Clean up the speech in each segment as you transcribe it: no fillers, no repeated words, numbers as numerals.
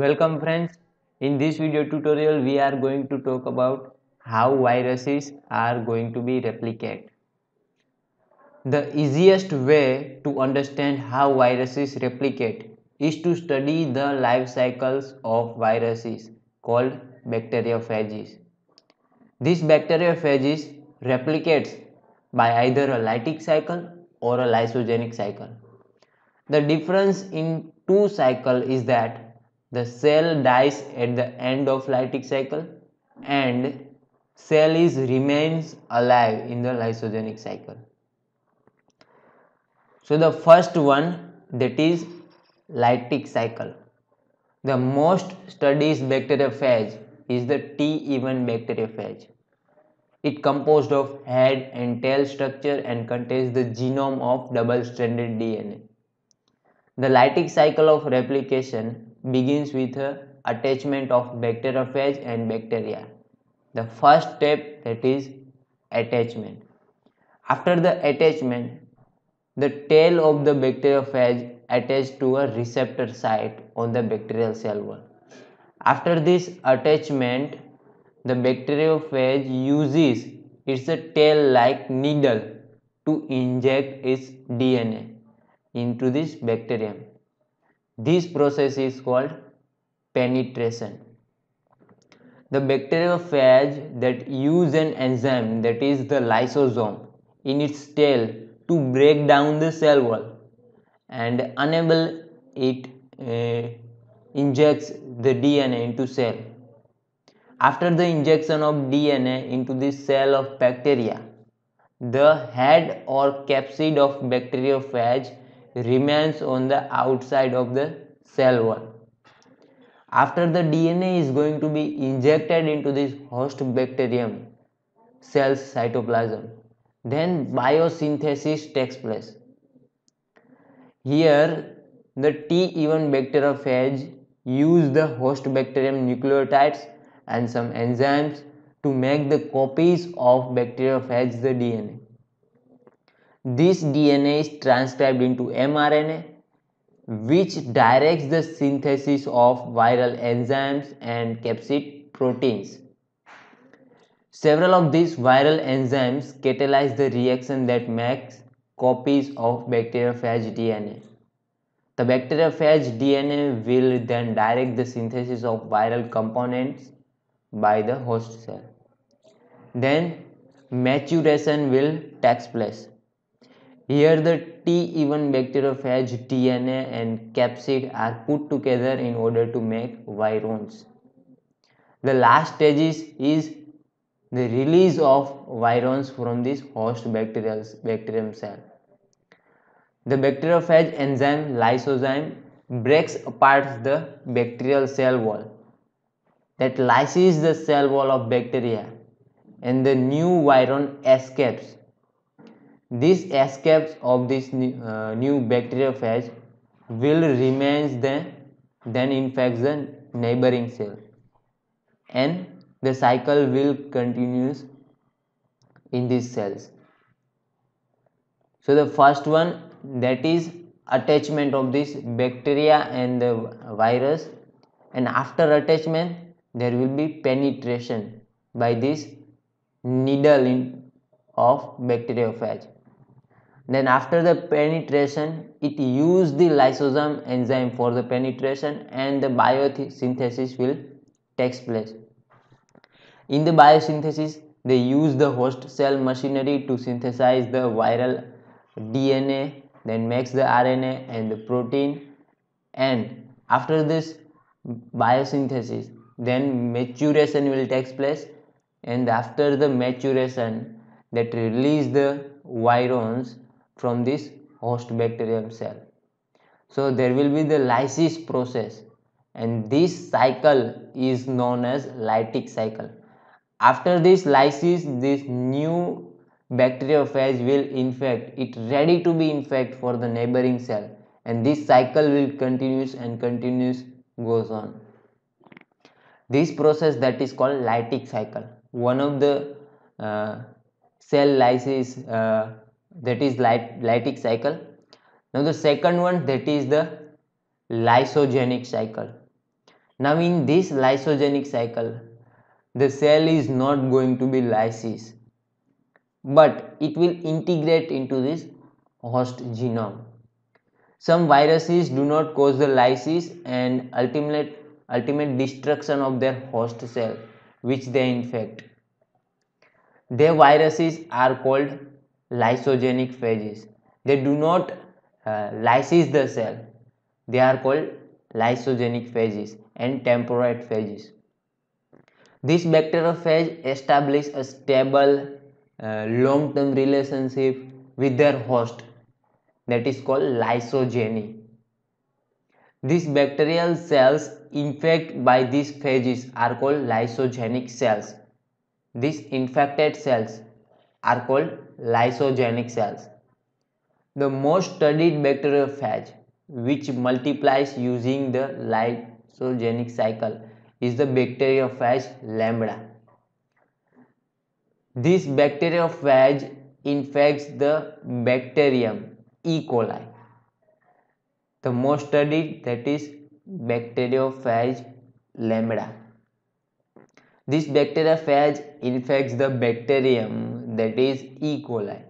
Welcome friends, in this video tutorial we are going to talk about how viruses are going to be replicated. The easiest way to understand how viruses replicate is to study the life cycles of viruses called bacteriophages. These bacteriophages replicates by either a lytic cycle or a lysogenic cycle. The difference in two cycles is that the cell dies at the end of lytic cycle and cell remains alive in the lysogenic cycle. So the first one, that is lytic cycle. The most studied bacteriophage is the T-even bacteriophage. It composed of head and tail structure and contains the genome of double-stranded DNA. The lytic cycle of replication begins with the attachment of bacteriophage and bacteria. The first step, that is attachment. After the attachment, the tail of the bacteriophage attached to a receptor site on the bacterial cell wall. After this attachment, the bacteriophage uses its tail-like needle to inject its DNA into this bacterium. This process is called penetration. The bacteriophage that uses an enzyme, that is the lysosome, in its tail to break down the cell wall and enable it injects the DNA into cell. After the injection of DNA into the cell of bacteria, the head or capsid of bacteriophage remains on the outside of the cell wall. After the DNA is going to be injected into this host bacterium cell's cytoplasm, then biosynthesis takes place. Here, the T-even bacteriophage uses the host bacterium nucleotides and some enzymes to make the copies of bacteriophages the DNA. This DNA is transcribed into mRNA, which directs the synthesis of viral enzymes and capsid proteins. Several of these viral enzymes catalyze the reaction that makes copies of bacteriophage DNA. The bacteriophage DNA will then direct the synthesis of viral components by the host cell. Then maturation will take place. Here the T-even bacteriophage DNA and capsid are put together in order to make virons. The last stages is the release of virons from this host bacterium cell. The bacteriophage enzyme lysozyme breaks apart the bacterial cell wall that lyses the cell wall of bacteria, and the new viron escapes. This escapes of this new bacteriophage will remains then infects the neighboring cell, and the cycle will continue in these cells. So the first one, that is attachment of this bacteria and the virus, and after attachment there will be penetration by this needle of bacteriophage. Then after the penetration, it uses the lysozyme enzyme for the penetration and the biosynthesis will take place. In the biosynthesis, they use the host cell machinery to synthesize the viral DNA, then makes the RNA and the protein, and after this biosynthesis, then maturation will take place, and after the maturation that release the virons from this host bacterium cell. So there will be the lysis process, and this cycle is known as lytic cycle. After this lysis, this new bacteriophage will infect, it ready to be infect for the neighboring cell, and this cycle will continues and continues goes on. This process that is called lytic cycle. One of the cell lysis that is lytic cycle. Now the second one, that is the lysogenic cycle. Now in this lysogenic cycle, the cell is not going to be lysis, but it will integrate into this host genome. Some viruses do not cause the lysis and ultimate destruction of their host cell, which they infect. Their viruses are called lysogenic phages. They do not lysis the cell. They are called lysogenic phages and temporate phages. This bacteriophage establish a stable long-term relationship with their host, that is called lysogeny. These bacterial cells infected by these phages are called lysogenic cells. These infected cells are called lysogenic cells. The most studied bacteriophage, which multiplies using the lysogenic cycle, is the bacteriophage lambda. This bacteriophage infects the bacterium E. coli. The most studied, that is bacteriophage lambda. This bacteriophage infects the bacterium, that is E. coli.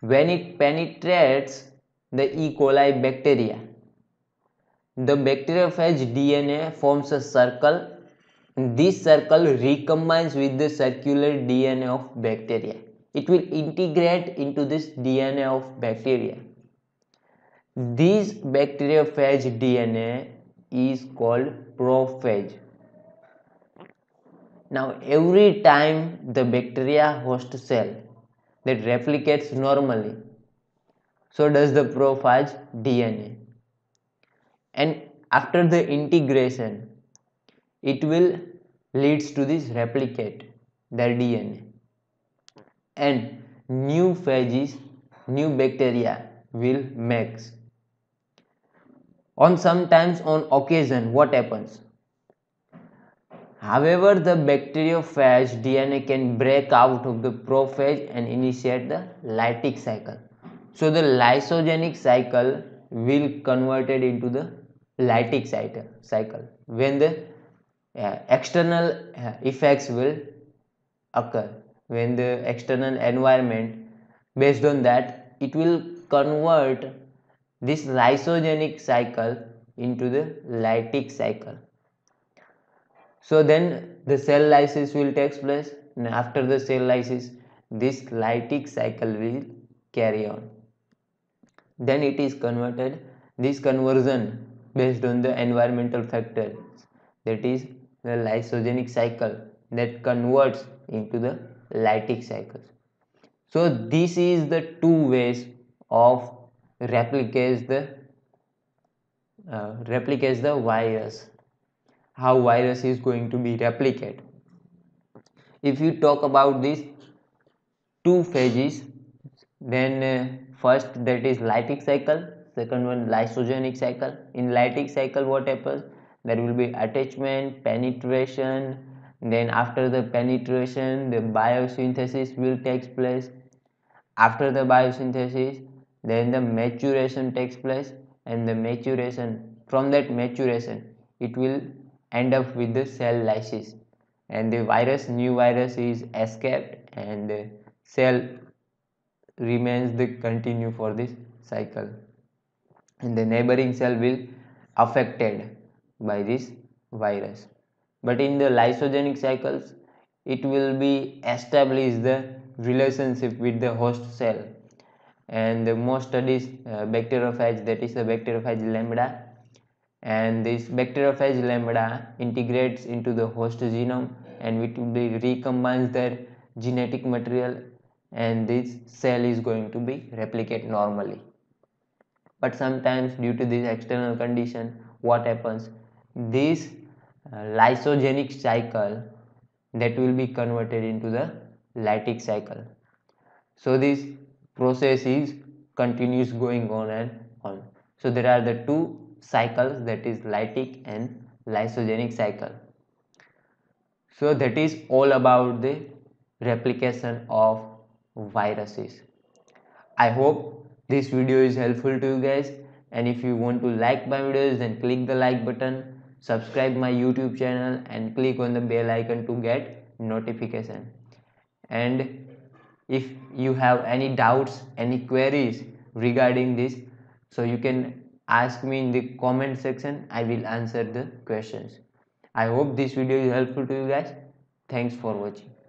When it penetrates the E. coli bacteria, the bacteriophage DNA forms a circle. This circle recombines with the circular DNA of bacteria. It will integrate into this DNA of bacteria. This bacteriophage DNA is called prophage. Now, every time the bacteria host cell that replicates normally, so does the prophage DNA. And after the integration, it will leads to this replicate, the DNA. And new phages, new bacteria will make. On occasion, what happens? However, the bacteriophage DNA can break out of the prophage and initiate the lytic cycle. So the lysogenic cycle will converted into the lytic cycle when the external effects will occur. When the external environment, based on that, it will convert this lysogenic cycle into the lytic cycle. So then the cell lysis will take place, and after the cell lysis, this lytic cycle will carry on. Then it is converted. This conversion, based on the environmental factors, that is the lysogenic cycle, that converts into the lytic cycles. So this is the two ways of replicates the virus, how virus is going to be replicated. If you talk about these two phages, then first, that is lytic cycle, second one lysogenic cycle. In lytic cycle, what happens? There will be attachment, penetration, then after the penetration, the biosynthesis will take place. After the biosynthesis, then the maturation takes place, and the maturation, from that maturation, it will end up with the cell lysis, and the new virus is escaped, and the cell remains the continue for this cycle, and the neighboring cell will affected by this virus. But in the lysogenic cycles, it will be established the relationship with the host cell, and the most studies bacteriophage, that is the bacteriophage lambda, and this bacteriophage lambda integrates into the host genome, and it will be recombines their genetic material, and this cell is going to be replicate normally. But sometimes, due to this external condition, what happens? This lysogenic cycle, that will be converted into the lytic cycle. So this process is continues going on and on. So there are the two cycles, that is lytic and lysogenic cycle. So that is all about the replication of viruses. I hope this video is helpful to you guys, and if you want to like my videos, then click the like button. subscribe my YouTube channel and click on the bell icon to get notification. And if you have any doubts, any queries regarding this, so you can ask me in the comment section. I will answer the questions. I hope this video is helpful to you guys. Thanks for watching.